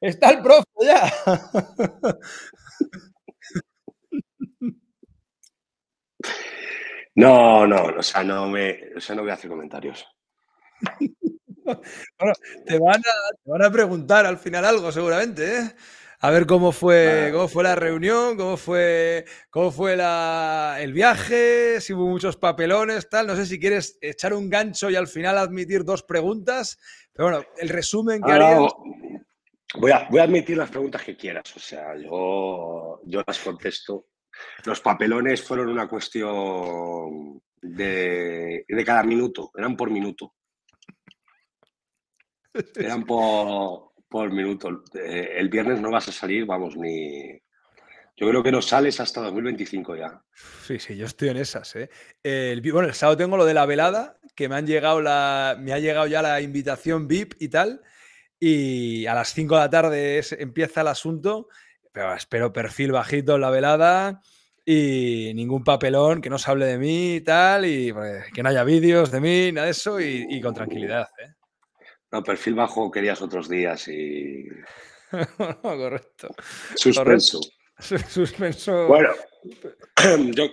Está el profe ya. No, no, o sea, no voy a hacer comentarios. Bueno, te van a preguntar al final algo seguramente, ¿eh? A ver cómo fue la reunión, cómo fue el viaje, si hubo muchos papelones, tal. No sé si quieres echar un gancho y al final admitir dos preguntas. Pero bueno, el resumen que harías... Voy a admitir las preguntas que quieras. O sea, yo las contesto. Los papelones fueron una cuestión de cada minuto. Eran por minuto. Eran por minuto. El viernes no vas a salir, vamos, ni... Yo creo que no sales hasta 2025 ya. Sí, sí, yo estoy en esas, ¿eh? Bueno, el sábado tengo lo de la velada, que me ha llegado ya la invitación VIP y tal, y a las 5 de la tarde empieza el asunto, pero espero perfil bajito en la velada y ningún papelón, que no se hable de mí y tal, y pues, que no haya vídeos de mí, nada de eso, y con tranquilidad, ¿eh? No, perfil bajo querías otros días y... No, correcto. Suspenso. Correcto. Suspenso. Bueno,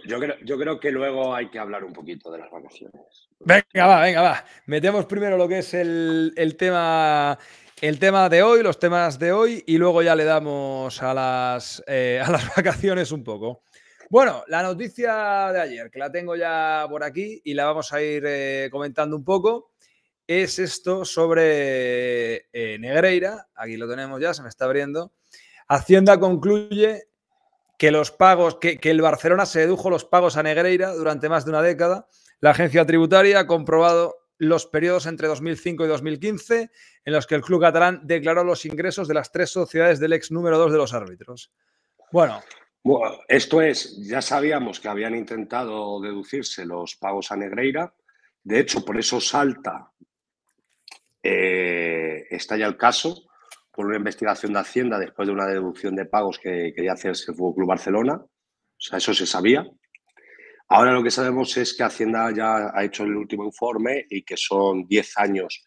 yo creo que luego hay que hablar un poquito de las vacaciones. Venga, va. Metemos primero lo que es el tema de hoy, los temas de hoy, y luego ya le damos a las vacaciones un poco. Bueno, la noticia de ayer, que la tengo ya por aquí y la vamos a ir comentando un poco. Es esto sobre Negreira, aquí lo tenemos ya, se me está abriendo. Hacienda concluye que los pagos, que el Barcelona se dedujo los pagos a Negreira durante más de una década. La agencia tributaria ha comprobado los periodos entre 2005 y 2015 en los que el club catalán declaró los ingresos de las tres sociedades del ex número 2 de los árbitros. Bueno, esto es, ya sabíamos que habían intentado deducirse los pagos a Negreira. De hecho, por eso salta. Está ya el caso por una investigación de Hacienda después de una deducción de pagos que quería hacerse el FC Barcelona. O sea, eso se sabía. Ahora lo que sabemos es que Hacienda ya ha hecho el último informe y que son 10 años,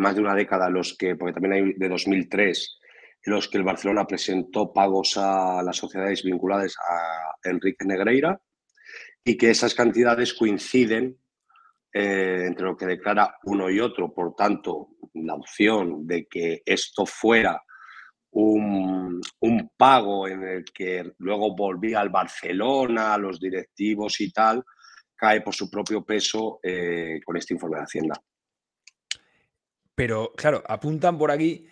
más de una década, los que, porque también hay de 2003, los que el Barcelona presentó pagos a las sociedades vinculadas a Enrique Negreira, y que esas cantidades coinciden entre lo que declara uno y otro. Por tanto, la opción de que esto fuera un pago en el que luego volvía al Barcelona, a los directivos y tal, cae por su propio peso con este informe de Hacienda. Pero, claro, apuntan por aquí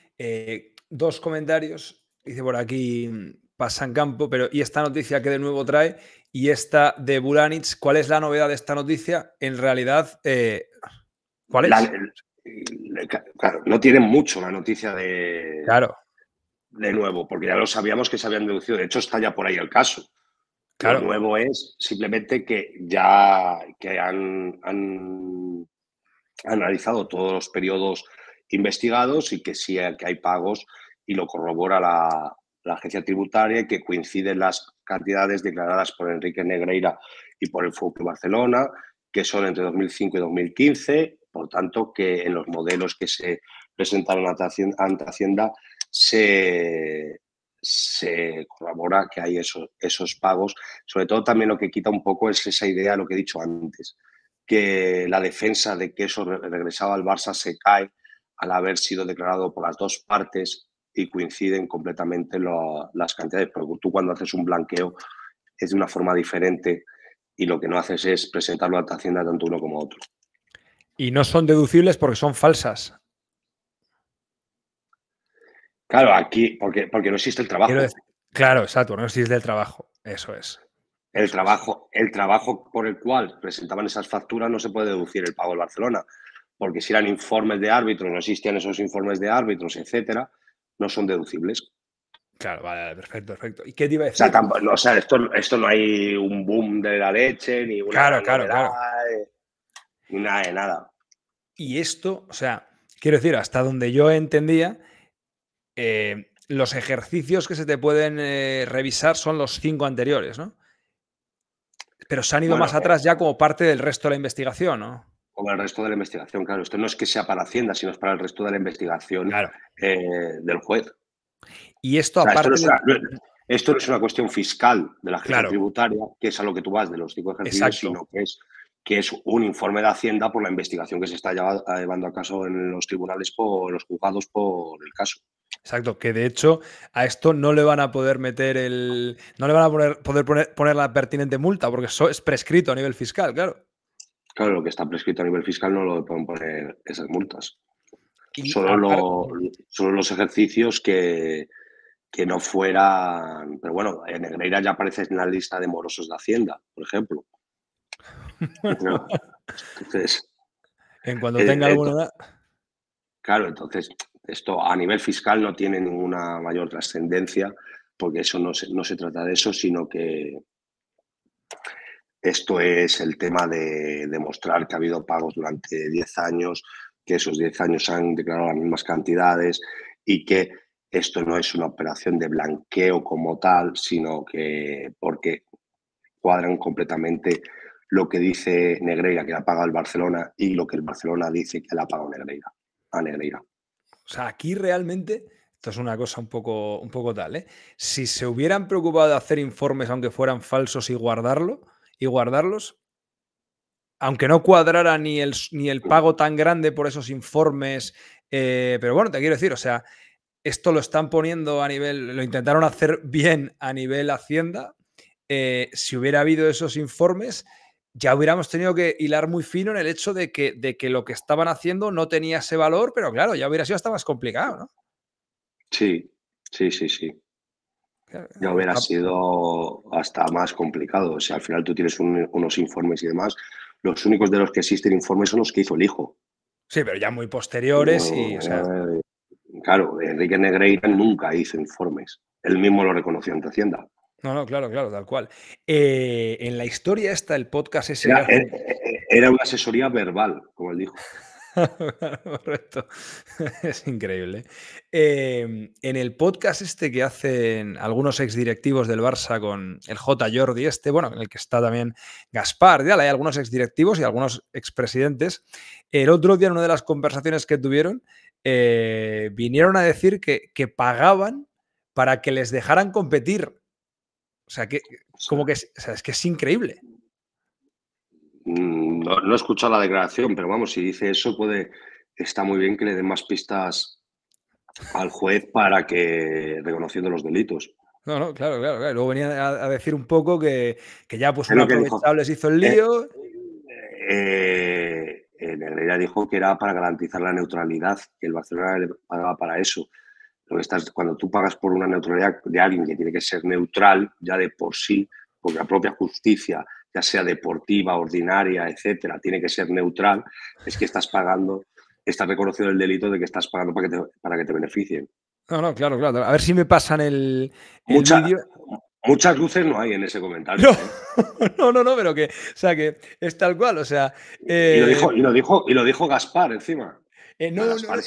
dos comentarios. Dice por aquí Pasan Campo, pero y esta noticia que de nuevo trae, y esta de Bulanich, ¿cuál es la novedad de esta noticia? En realidad, ¿cuál es? Claro, no tiene mucho la noticia de... Claro. De nuevo, porque ya lo sabíamos que se habían deducido. De hecho, está ya por ahí el caso. Claro. Lo nuevo es simplemente que ya que han analizado todos los periodos investigados y que sí que hay pagos y lo corrobora la agencia tributaria, que coinciden las cantidades declaradas por Enrique Negreira y por el FC Barcelona, que son entre 2005 y 2015, por tanto que en los modelos que se presentaron ante Hacienda se corrobora que hay esos pagos. Sobre todo también lo que quita un poco es esa idea, lo que he dicho antes, que la defensa de que eso regresaba al Barça se cae al haber sido declarado por las dos partes y coinciden completamente las cantidades, porque tú cuando haces un blanqueo es de una forma diferente y lo que no haces es presentarlo a la Hacienda tanto uno como otro. Y no son deducibles porque son falsas. Claro, aquí, porque no existe el trabajo. Claro, exacto, no existe el trabajo, eso es. El trabajo por el cual presentaban esas facturas no se puede deducir el pago del Barcelona, porque si eran informes de árbitros, no existían esos informes de árbitros, etcétera, no son deducibles. Claro, vale, perfecto. ¿Y qué te iba a decir? O sea, esto no hay un boom de la leche, ni una... Claro. Ni nada de nada. Y esto, o sea, quiero decir, hasta donde yo entendía, los ejercicios que se te pueden revisar son los 5 anteriores, ¿no? Pero se han ido más atrás ya como parte del resto de la investigación, ¿no? Como el resto de la investigación, claro. Esto no es que sea para Hacienda, sino es para el resto de la investigación, claro, del juez. Y esto, o sea, aparte... Esto no es una cuestión fiscal de la gestión, claro, tributaria, que es a lo que tú vas de los 5 ejercicios, exacto, sino que es un informe de Hacienda por la investigación que se está llevando a caso en los tribunales, por los juzgados, por el caso. Exacto, que de hecho a esto no le van a poder meter el... No le van a poner la pertinente multa, porque eso es prescrito a nivel fiscal, claro. Claro, lo que está prescrito a nivel fiscal no lo pueden poner esas multas. Solo, solo los ejercicios que no fueran... Pero bueno, en Negreira ya aparece en la lista de morosos de Hacienda, por ejemplo. No. Entonces, en cuanto tenga alguna edad... Claro, entonces esto a nivel fiscal no tiene ninguna mayor trascendencia, porque eso no se trata de eso, sino que esto es el tema de demostrar que ha habido pagos durante 10 años, que esos 10 años han declarado las mismas cantidades y que esto no es una operación de blanqueo como tal, sino que porque cuadran completamente lo que dice Negreira que la paga el Barcelona y lo que el Barcelona dice que la paga a Negreira. O sea, aquí realmente, esto es una cosa un poco tal, ¿eh? Si se hubieran preocupado de hacer informes aunque fueran falsos y guardarlos, aunque no cuadrara ni el pago tan grande por esos informes, pero bueno, te quiero decir, o sea, esto lo están poniendo a nivel, lo intentaron hacer bien a nivel Hacienda. Si hubiera habido esos informes, ya hubiéramos tenido que hilar muy fino en el hecho de que lo que estaban haciendo no tenía ese valor, pero claro, ya hubiera sido hasta más complicado, ¿no? Sí. Ya hubiera sido hasta más complicado. O sea, al final tú tienes unos informes y demás. Los únicos de los que existen informes son los que hizo el hijo. Sí, pero ya muy posteriores. Y, o sea... Claro, Enrique Negreira nunca hizo informes. Él mismo lo reconoció ante Hacienda. No, claro, tal cual. En la historia está el podcast ese... Era una asesoría verbal, como él dijo. Correcto. Es increíble. En el podcast este que hacen algunos exdirectivos del Barça con el J. Jordi este, bueno, en el que está también Gaspar, ya hay algunos exdirectivos y algunos expresidentes. El otro día, en una de las conversaciones que tuvieron, vinieron a decir que pagaban para que les dejaran competir. O sea, que como que, o sea, es que es increíble. No he escuchado la declaración, pero vamos, si dice eso, está muy bien que le den más pistas al juez para que, reconociendo los delitos. No, claro. Luego venía a decir un poco que ya pues un aprovechable se hizo el lío. Negreira dijo que era para garantizar la neutralidad, que el Barcelona le pagaba para eso. Lo que cuando tú pagas por una neutralidad de alguien que tiene que ser neutral ya de por sí, porque la propia justicia, ya sea deportiva, ordinaria, etcétera, tiene que ser neutral, es que estás pagando, estás reconociendo el delito de que estás pagando para que te beneficien. No, claro. A ver si me pasan el vídeo. Muchas luces no hay en ese comentario. No, pero que, o sea, que es tal cual, o sea... Y lo dijo Gaspar, encima. Es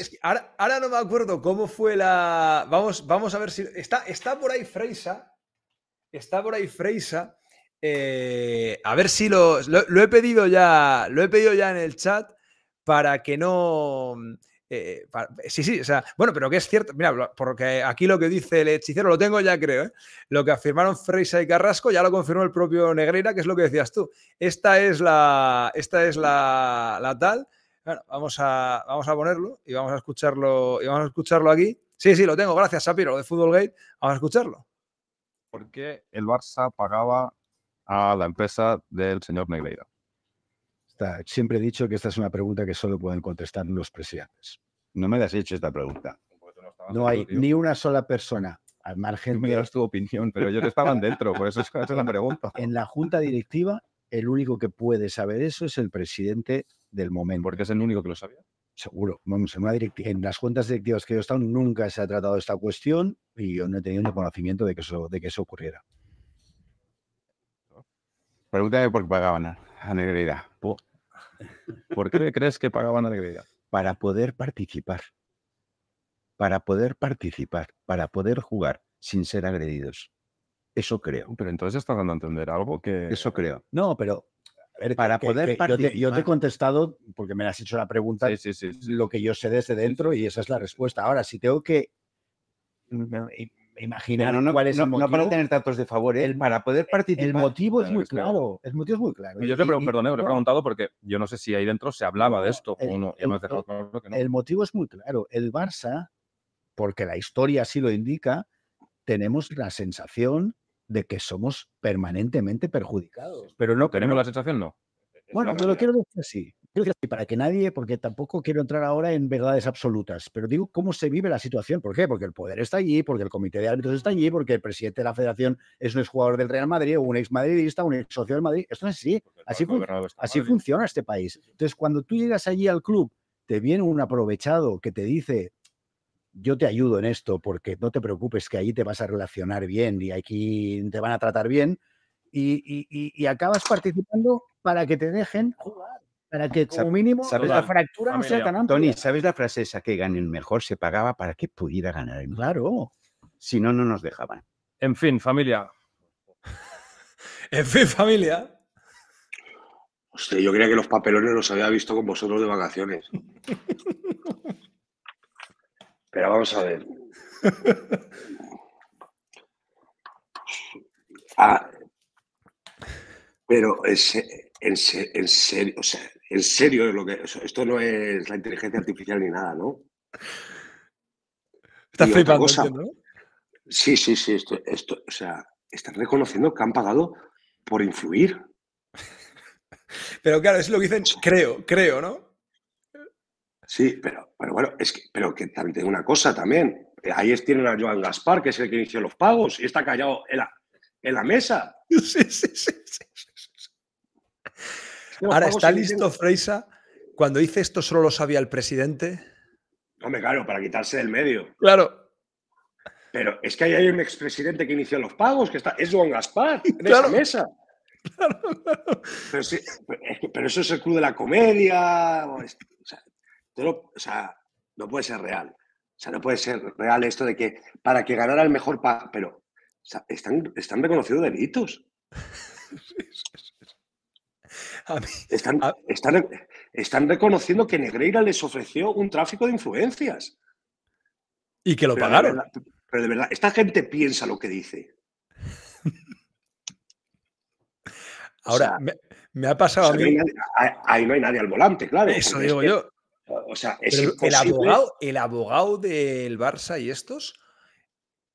que ahora no me acuerdo cómo fue la... Vamos a ver si... Está por ahí Freixa. A ver si lo he pedido ya. Lo he pedido ya en el chat para que no... sí, o sea, bueno, pero que es cierto. Mira, porque aquí lo que dice el hechicero, lo tengo ya, creo, ¿eh? Lo que afirmaron Freixa y Carrasco, ya lo confirmó el propio Negreira, que es lo que decías tú. Esta es la tal. Bueno, vamos a ponerlo y vamos a escucharlo aquí. Sí, lo tengo. Gracias, Shapiro, de Football Gate. Vamos a escucharlo. ¿Por qué el Barça pagaba a la empresa del señor Negreira? Siempre he dicho que esta es una pregunta que solo pueden contestar los presidentes. No me la has hecho esta pregunta. No hay ni una sola persona al margen. Me das tu opinión, pero ellos estaban dentro, por eso es la pregunta. En la junta directiva, el único que puede saber eso es el presidente del momento. ¿Porque es el único que lo sabía? Seguro. Vamos, en las juntas directivas que yo he estado nunca se ha tratado esta cuestión y yo no he tenido conocimiento de que eso ocurriera. Pregúntame por qué pagaban a Negreira. ¿Por qué crees que pagaban a Negreira? Para poder participar, para poder jugar sin ser agredidos. Eso creo. Pero entonces estás dando a entender algo que... Eso creo. No, pero Para poder participar. Yo te he contestado, porque me has hecho la pregunta, lo que yo sé desde dentro y esa es la respuesta. Ahora, si tengo que imaginar cuál es el motivo. No para tener datos de favor, para poder participar. El motivo es muy claro. El motivo es muy claro. Yo te he preguntado porque yo no sé si ahí dentro se hablaba de esto o no. El motivo es muy claro. El Barça, porque la historia así lo indica, tenemos la sensación de que somos permanentemente perjudicados. Pero no tenemos la sensación, no. Bueno, pero lo quiero decir así. Quiero decir así, para que nadie, porque tampoco quiero entrar ahora en verdades absolutas, pero digo cómo se vive la situación. ¿Por qué? Porque el poder está allí, porque el comité de árbitros está allí, porque el presidente de la federación es un exjugador del Real Madrid o un exmadridista, un ex socio del Madrid. Esto es así. Así funciona este país. Entonces, cuando tú llegas allí al club, te viene un aprovechado que te dice... yo te ayudo en esto porque no te preocupes que ahí te vas a relacionar bien y aquí te van a tratar bien y acabas participando para que te dejen jugar, para que como mínimo la fractura no sea tan amplia. Tony, ¿sabes la frase esa que ganen mejor? Se pagaba para que pudiera ganar el mejor. Claro. Si no, no nos dejaban. En fin, familia. En fin, familia. Hostia, yo creía que los papelones los había visto con vosotros de vacaciones. Pero vamos a ver. Pero en serio, o sea, en serio es lo que. Esto no es la inteligencia artificial ni nada, ¿no? Estás flipando, ¿no? Sí, sí, sí. O sea, están reconociendo que han pagado por influir. Pero claro, es lo que dicen, creo, ¿no? Sí, pero bueno, es que, pero que también tengo una cosa también. Ahí tienen a Joan Gaspart, que es el que inició los pagos, y está callado en la mesa. Sí. Ahora, ¿está listo Freixa? Cuando dice esto solo lo sabía el presidente. Hombre, claro, para quitarse del medio. Claro. Pero es que ahí hay un expresidente que inició los pagos, que está, es Joan Gaspart, en esa mesa. Claro. Pero, sí, pero eso es el club de la comedia... o sea, no puede ser real. O sea, no puede ser real esto de que para que ganara el mejor... Pero o sea, están reconociendo delitos. Están reconociendo que Negreira les ofreció un tráfico de influencias. Y que lo pagaron. Pero de verdad, esta gente piensa lo que dice. Ahora, o sea, me ha pasado a mí... Ahí no hay nadie al volante, claro. Eso digo yo. O sea, el abogado del Barça y estos,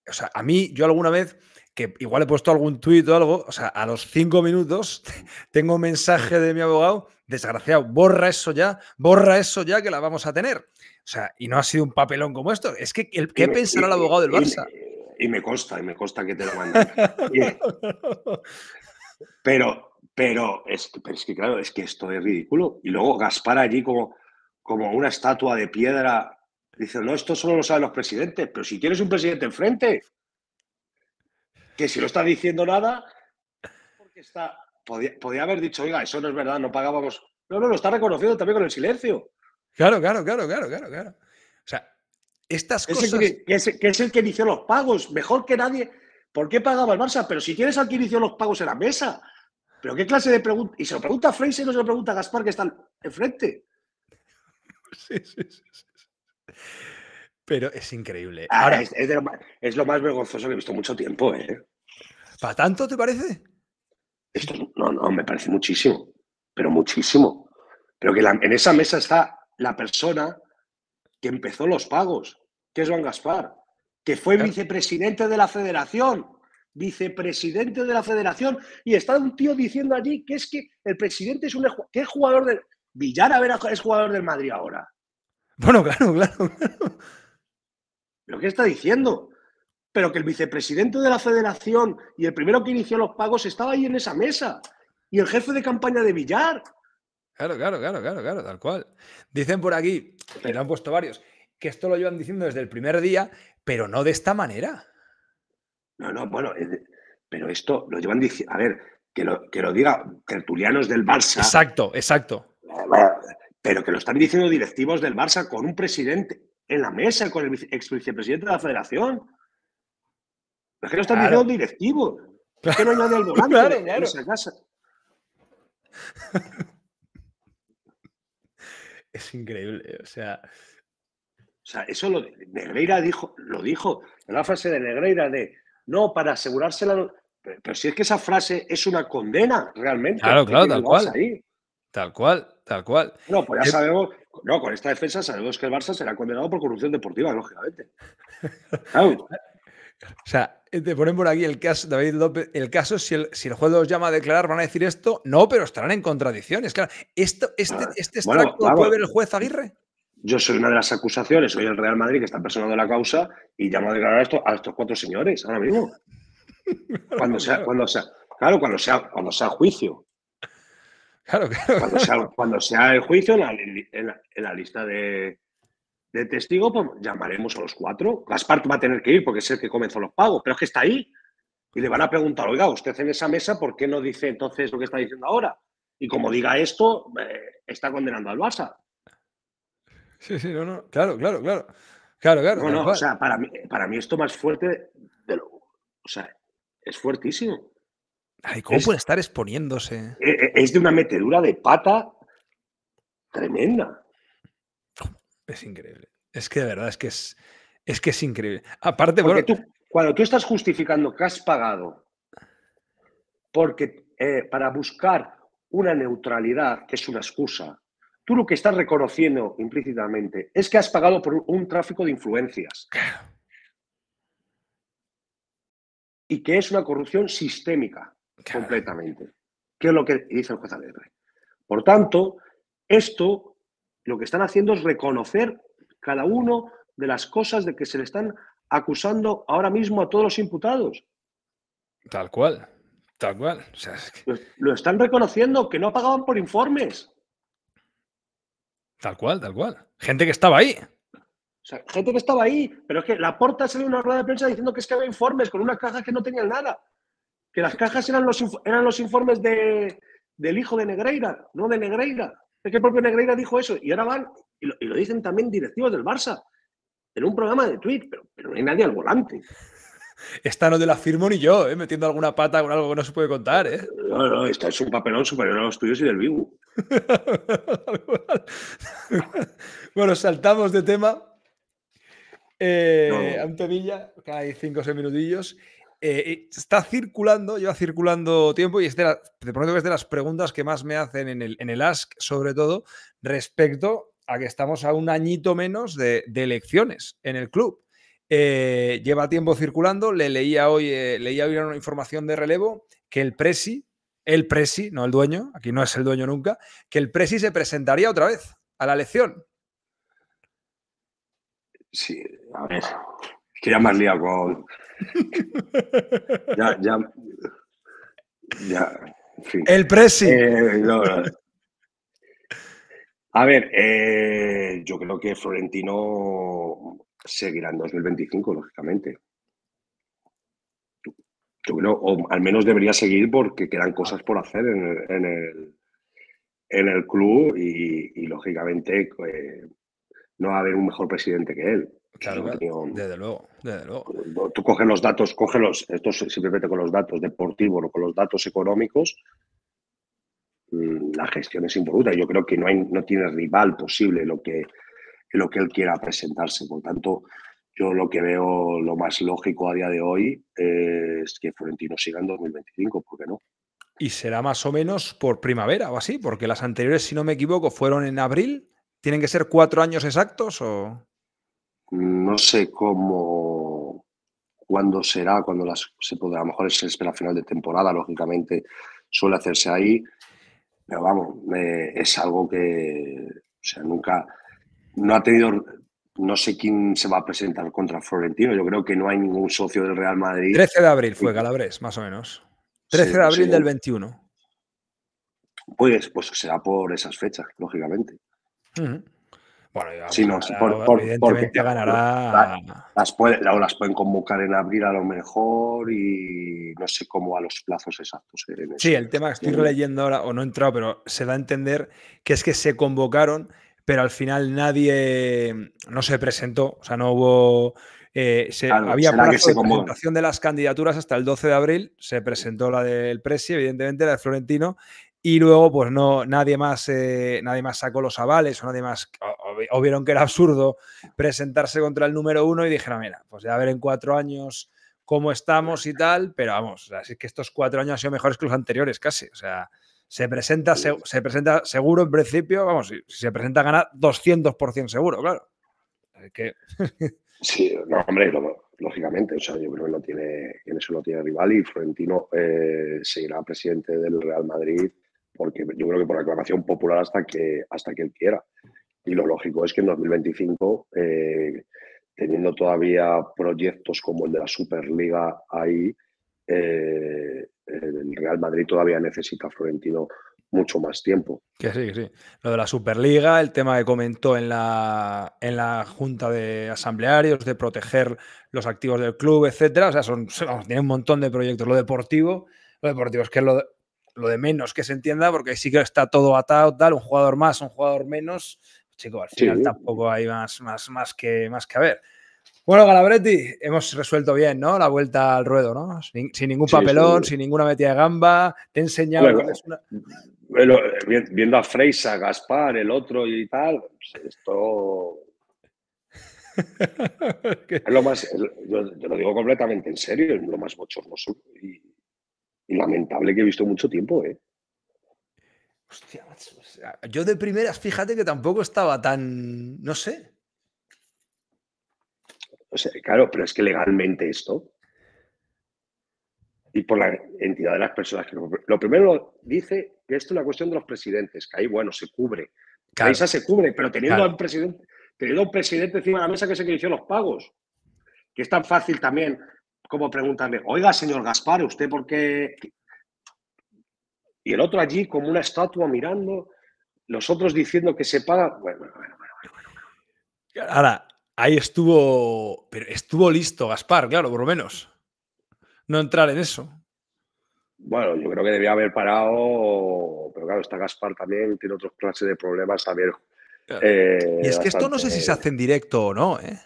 o sea, a mí, yo alguna vez, que igual he puesto algún tuit o algo, o sea, a los 5 minutos tengo un mensaje de mi abogado, desgraciado, borra eso ya que la vamos a tener. O sea, y no ha sido un papelón como esto. Es que, ¿qué pensará el abogado del Barça? Y me consta que te lo mandan. pero es que, claro, es que esto es ridículo. Y luego Gaspar allí como una estatua de piedra. Dice, no, esto solo lo saben los presidentes. Pero si tienes un presidente enfrente, que si no está diciendo nada, porque podía haber dicho, oiga, eso no es verdad, no pagábamos. No, lo está reconociendo también con el silencio. Claro. O sea, estas cosas... Que es el que inició los pagos, mejor que nadie. ¿Por qué pagaba el Barça? Pero si tienes al que inició los pagos en la mesa. Pero qué clase de pregunta... Y se lo pregunta a Freixa y no se lo pregunta a Gaspar, que está enfrente. Sí. Pero es increíble. Ahora, es lo más vergonzoso que he visto mucho tiempo, ¿eh? ¿Para tanto te parece? Esto no, me parece muchísimo. Pero muchísimo. Pero que en esa mesa está la persona que empezó los pagos, que es Joan Gaspar, que fue vicepresidente de la federación. Vicepresidente de la federación. Y está un tío diciendo allí que es que el presidente es un jugador de... Villar, a ver, es jugador del Madrid ahora. Bueno, claro. ¿Pero qué está diciendo? Pero que el vicepresidente de la federación y el primero que inició los pagos estaba ahí en esa mesa. Y el jefe de campaña de Villar. Claro, tal cual. Dicen por aquí, que lo han puesto varios, que esto lo llevan diciendo desde el primer día, pero no de esta manera. No, bueno, pero esto lo llevan diciendo... A ver, que lo diga tertulianos del Barça. Exacto. Pero que lo están diciendo directivos del Barça con un presidente en la mesa, con el ex vicepresidente de la federación. Es que lo están diciendo directivos. Es que no hay nadie al volante en esa casa. Es increíble, o sea... eso lo Negreira dijo, en la frase de Negreira de no, para asegurarse la... pero si es que esa frase es una condena realmente. Claro, claro, tal cual. Ahí. Tal cual, tal cual. No, pues ya sabemos, no, con esta defensa sabemos que el Barça será condenado por corrupción deportiva, lógicamente. Claro. O sea, te ponen por aquí el caso, David López, el caso, si el juez los llama a declarar, van a decir esto, no, pero estarán en contradicciones. Claro, este extracto puede ver el juez Aguirre. Yo soy una de las acusaciones, soy el Real Madrid que está personando la causa y llamo a declarar esto a estos cuatro señores ahora mismo. Cuando sea juicio. Claro, claro. Cuando sea el juicio, en la lista de testigos, pues llamaremos a los cuatro. Gaspart va a tener que ir porque es el que comenzó los pagos, pero es que está ahí. Y le van a preguntar, oiga, usted en esa mesa, ¿por qué no dice entonces lo que está diciendo ahora? Y como diga esto, está condenando al Barça. Sí, sí, no, no. Claro, claro, claro. Claro, claro. No, no, o sea, para mí esto más fuerte de lo... O sea, es fuertísimo. Ay, ¿cómo puede estar exponiéndose? Es de una metedura de pata tremenda. Es increíble. Es que de verdad es que es increíble. Aparte, porque bueno, cuando tú estás justificando que has pagado porque para buscar una neutralidad, que es una excusa, tú lo que estás reconociendo implícitamente es que has pagado por un tráfico de influencias. Claro. Y que es una corrupción sistémica. Claro. Completamente. Que es lo que dice el juez Aguirre. Por tanto, esto lo que están haciendo es reconocer cada uno de las cosas de que se le están acusando ahora mismo a todos los imputados. Tal cual. Tal cual. O sea, es que... Lo están reconociendo, que no pagaban por informes. Tal cual, tal cual. Gente que estaba ahí. O sea, gente que estaba ahí, pero es que Laporta salió en una rueda de prensa diciendo que es que había informes con unas cajas que no tenían nada. Que las cajas eran los informes del hijo de Negreira, no de Negreira. Es que el propio Negreira dijo eso. Y ahora van, y lo dicen también directivos del Barça, en un programa de Twitter, pero no hay nadie al volante. Esta no te la firmo ni yo, metiendo alguna pata con algo que no se puede contar, No, no, esto es un papelón superior a los tuyos y del Vigo. Bueno, saltamos de tema. Ante Villa, hay 5 o 6 minutillos. Está circulando, lleva circulando tiempo, y de pronto es de las preguntas que más me hacen en el Ask, sobre todo respecto a que estamos a un añito menos de elecciones en el club. Lleva tiempo circulando. Leía hoy una información de relevo que el presi, no el dueño, aquí no es el dueño nunca, que el presi se presentaría otra vez a la elección. Sí, a ver, es que ya me has liado con... en fin. El presi. No. A ver, yo creo que Florentino seguirá en 2025, lógicamente. Yo creo, o al menos debería seguir, porque quedan cosas por hacer en el club y lógicamente... no va a haber un mejor presidente que él. Claro, desde luego, desde luego. Tú coges los datos, esto simplemente con los datos deportivos o con los datos económicos, la gestión es impoluta. Yo creo que no tiene rival posible lo que él quiera presentarse. Por tanto, yo lo que veo, lo más lógico a día de hoy, es que Florentino siga en 2025, ¿por qué no? Y será más o menos por primavera o así, porque las anteriores, si no me equivoco, fueron en abril. ¿Tienen que ser 4 años exactos o...? No sé cuándo será, se podrá. A lo mejor es la final de temporada, lógicamente suele hacerse ahí. Pero vamos, es algo que... O sea, nunca... No ha tenido... No sé quién se va a presentar contra Florentino. Yo creo que no hay ningún socio del Real Madrid. 13 de abril fue Calabrés, más o menos. 13 de abril del 21. Pues será por esas fechas, lógicamente. Bueno, sí, no, porque ganará. Las pueden convocar en abril a lo mejor, y no sé cómo a los plazos exactos. Sí, el tema que estoy releyendo ahora, o no he entrado, pero se da a entender que es que se convocaron, pero al final nadie no se presentó, o sea, no hubo... había plazo de presentación de las candidaturas hasta el 12 de abril, se presentó la del presi, evidentemente la de Florentino, Y luego, pues no, nadie más sacó los avales o nadie más, o vieron que era absurdo presentarse contra el número 1 y dijeron, mira, pues ya a ver en 4 años cómo estamos y tal, pero vamos, así que estos 4 años han sido mejores que los anteriores casi, o sea, se presenta seguro en principio, vamos, si se presenta gana 200% seguro, claro. Así que... Sí, no, hombre, lógicamente, o sea, yo creo que no tiene, en eso no tiene rival y Florentino seguirá presidente del Real Madrid porque yo creo que por aclamación popular hasta que él quiera. Y lo lógico es que en 2025, teniendo todavía proyectos como el de la Superliga ahí, el Real Madrid todavía necesita a Florentino mucho más tiempo. Que sí, que sí. Lo de la Superliga, el tema que comentó en la Junta de Asamblearios, de proteger los activos del club, etcétera. O sea, tiene un montón de proyectos. Lo deportivo es que es lo de menos que se entienda, porque ahí sí que está todo atado, tal, un jugador más, un jugador menos. Chicos, al final sí, tampoco hay más que haber. Bueno, Calabretti, hemos resuelto bien, ¿no? La vuelta al ruedo, ¿no? Sin ningún papelón, sí. Sin ninguna metida de gamba. Te he enseñado... Bueno, viendo a Freixa, Gaspar, el otro y tal, pues esto... es lo más... Yo lo digo completamente en serio, es lo más bochornoso y lamentable que he visto mucho tiempo, ¿eh? Hostia, macho, o sea, yo de primeras, fíjate que tampoco estaba tan... No sé... O sea, claro, pero es que legalmente esto y por la entidad de las personas que lo primero dice que esto es una cuestión de los presidentes, que ahí, bueno, se cubre. Claro. Esa se cubre, pero teniendo, claro, teniendo un presidente encima de la mesa que se dirigió los pagos, que es tan fácil también como preguntarle, oiga, señor Gaspar, ¿usted por qué? Y el otro allí como una estatua mirando, los otros diciendo que se paga. Bueno. Ahora... Ahí estuvo, pero estuvo listo Gaspar, claro, por lo menos. No entrar en eso. Bueno, yo creo que debía haber parado, pero claro, está Gaspar también, tiene otros clases de problemas también. Claro. Y es que esto no sé si se hace en directo o no, ¿eh?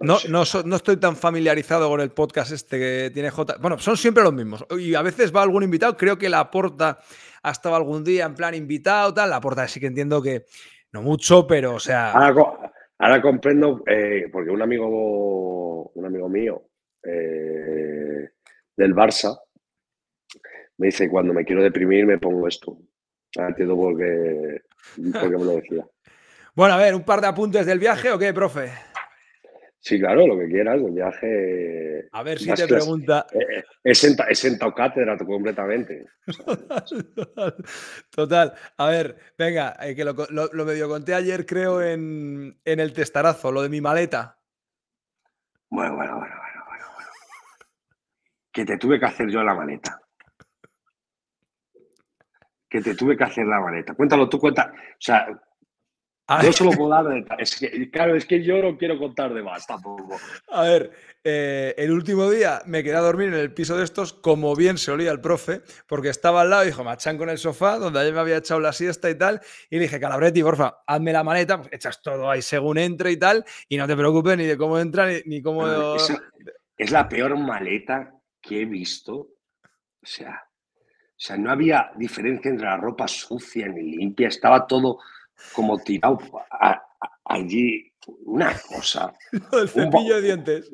No estoy tan familiarizado con el podcast este que tiene J. Bueno, son siempre los mismos. Y a veces va algún invitado, creo que Laporta ha estado algún día en plan invitado, tal. Laporta sí que entiendo que... No mucho, pero o sea... Ahora comprendo, porque un amigo mío del Barça me dice, cuando me quiero deprimir me pongo esto. Ahora entiendo por qué me lo decía. Bueno, a ver, ¿un par de apuntes del viaje o qué, profe? Sí, claro, lo que quieras, el viaje... A ver si te pregunta... Es sentado cátedra completamente. Total. A ver, venga, que lo medio conté ayer, creo, en el testarazo, lo de mi maleta. Bueno. Que te tuve que hacer yo la maleta. Cuéntalo tú, cuenta... O sea... Yo solo puedo dar de... es que yo no quiero contar de más tampoco. A ver, el último día me quedé a dormir en el piso de estos, como bien se olía el profe, porque estaba al lado y dijo, machanco en el sofá, donde ayer me había echado la siesta y tal, y le dije, Calabretti, porfa, hazme la maleta, pues echas todo ahí según entre y tal, y no te preocupes ni de cómo entra, ni cómo... Es la peor maleta que he visto, o sea, no había diferencia entre la ropa sucia ni limpia, estaba todo... como tirado allí, una cosa. Lo del cepillo de dientes.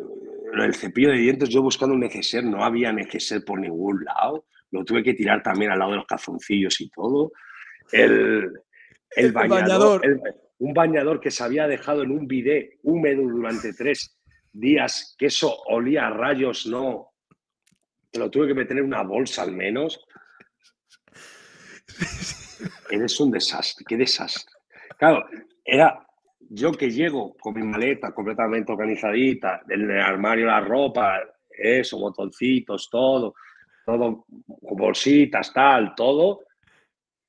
Lo del cepillo de dientes, yo buscando un neceser, no había neceser por ningún lado. Lo tuve que tirar también al lado de los calzoncillos y todo. El bañador. Un bañador que se había dejado en un bidé húmedo durante 3 días, que eso olía a rayos, no. Lo tuve que meter en una bolsa al menos. Eres un desastre, qué desastre. Claro, era yo que llego con mi maleta completamente organizadita, en el armario la ropa, eso, botoncitos, todo, bolsitas, tal, todo.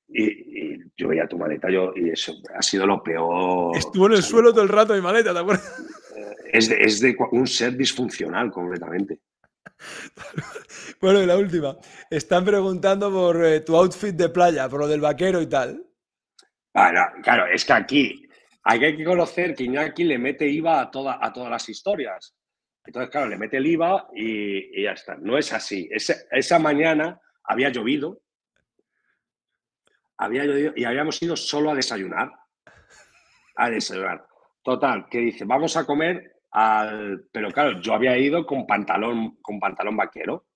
Y yo veía tu maleta, y eso ha sido lo peor. Estuvo en el suelo todo el rato mi maleta, ¿te acuerdas? Es de un ser disfuncional completamente. Bueno, y la última. Están preguntando por tu outfit de playa, por lo del vaquero y tal. Claro, es que aquí hay que conocer que Iñaki le mete IVA a todas las historias. Entonces, claro, le mete el IVA y ya está. No es así. Esa mañana había llovido, y habíamos ido solo a desayunar. Total, que dice, vamos a comer al... Pero claro, yo había ido con pantalón, vaquero.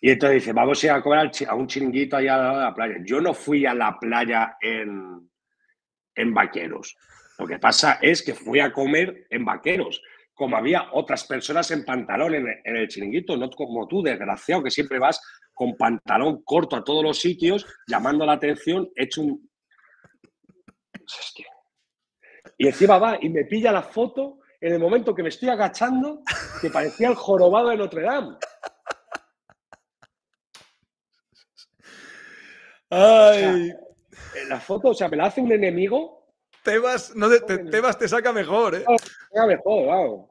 Y entonces dice, vamos a ir a comer a un chiringuito allá al lado de la playa. Yo no fui a la playa en vaqueros. Lo que pasa es que fui a comer en vaqueros. Como había otras personas en pantalón en el chiringuito, no como tú, desgraciado, que siempre vas con pantalón corto a todos los sitios, llamando la atención, hecho un... Hostia. Y encima va y me pilla la foto en el momento que me estoy agachando, que parecía el jorobado de Notre Dame. Ay. O sea, la foto, o sea, me la hace un enemigo. Tebas, no, Tebas te saca mejor, ¿eh? Wow.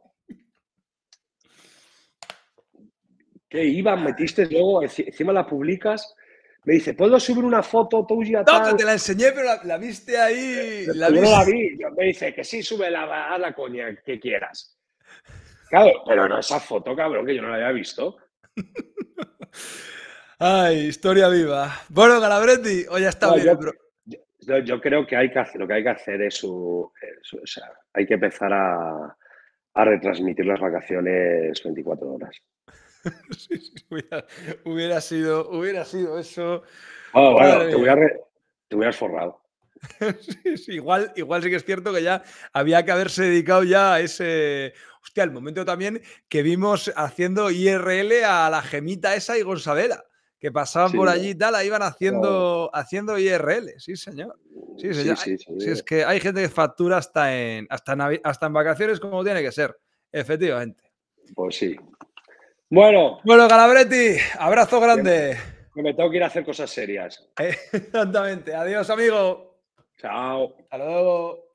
¿Qué Iván metiste luego? Encima la publicas. Me dice, ¿puedo subir una foto tuya? No, te la enseñé, pero la viste ahí. Yo la vi. Me dice que sí, sube a la coña que quieras. Claro, pero no esa foto, cabrón, que yo no la había visto. Ay, historia viva. Bueno, Calabretti, hoy ya está bien, bro. Yo creo que, lo que hay que hacer es, o sea, hay que empezar a retransmitir las vacaciones 24 horas. Sí, hubiera sido eso. Oh, bueno, te hubieras forrado. Sí, igual sí que es cierto que ya había que haberse dedicado ya a ese... Hostia, el momento también que vimos haciendo IRL a la gemita esa y Gonzabella, que pasaban por allí y tal, ahí iban haciendo IRL, sí señor. Sí, señor. Sí, es que hay gente que factura hasta en vacaciones como tiene que ser, efectivamente. Pues sí. Bueno, Calabretti, abrazo grande. Que me tengo que ir a hacer cosas serias. Exactamente. Adiós, amigo. Chao. Hasta luego.